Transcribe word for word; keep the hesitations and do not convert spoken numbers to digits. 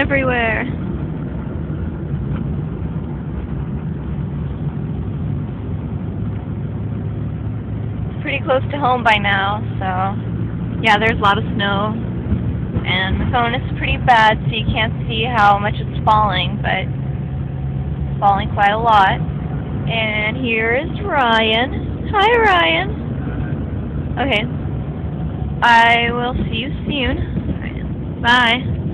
everywhere. Pretty close to home by now, so yeah, there's a lot of snow, and the phone is pretty bad, so you can't see how much it's falling, but it's falling quite a lot. And here is Ryan. Hi, Ryan. Okay. I will see you soon. Bye.